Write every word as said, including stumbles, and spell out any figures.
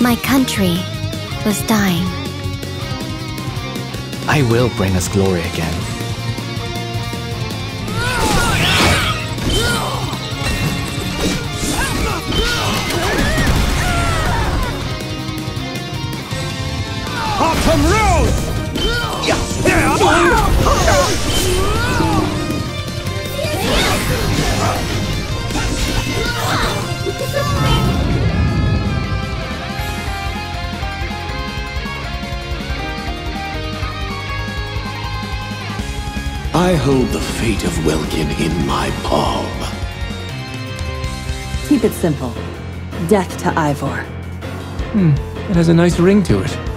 My country was dying. I will bring us glory again. Autumn Rose! I hold the fate of Welkin in my palm. Keep it simple. Death to Ivor. Hmm, it has a nice ring to it.